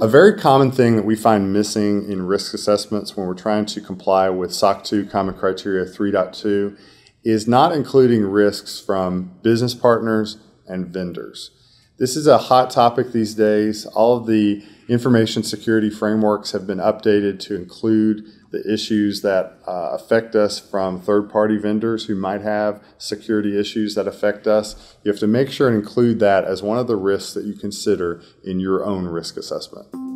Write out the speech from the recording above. A very common thing that we find missing in risk assessments when we're trying to comply with SOC 2 Common Criteria 3.2 is not including risks from business partners and vendors. This is a hot topic these days. All of the information security frameworks have been updated to include the issues that affect us from third-party vendors who might have security issues that affect us. You have to make sure and include that as one of the risks that you consider in your own risk assessment.